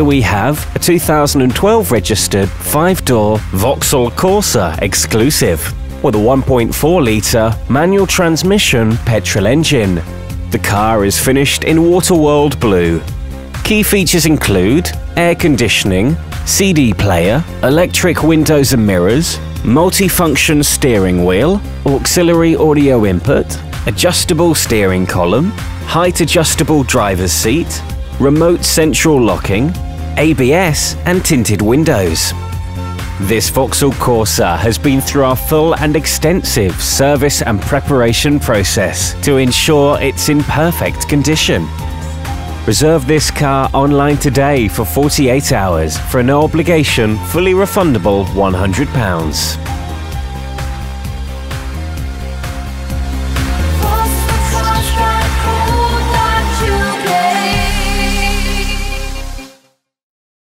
Here we have a 2012 registered 5-door Vauxhall Corsa exclusive with a 1.4-litre manual transmission petrol engine. The car is finished in Waterworld blue. Key features include air conditioning, CD player, electric windows and mirrors, multi-function steering wheel, auxiliary audio input, adjustable steering column, height adjustable driver's seat, remote central locking, ABS and tinted windows. This Vauxhall Corsa has been through our full and extensive service and preparation process to ensure it's in perfect condition. Reserve this car online today for 48 hours for an obligation fully refundable £100.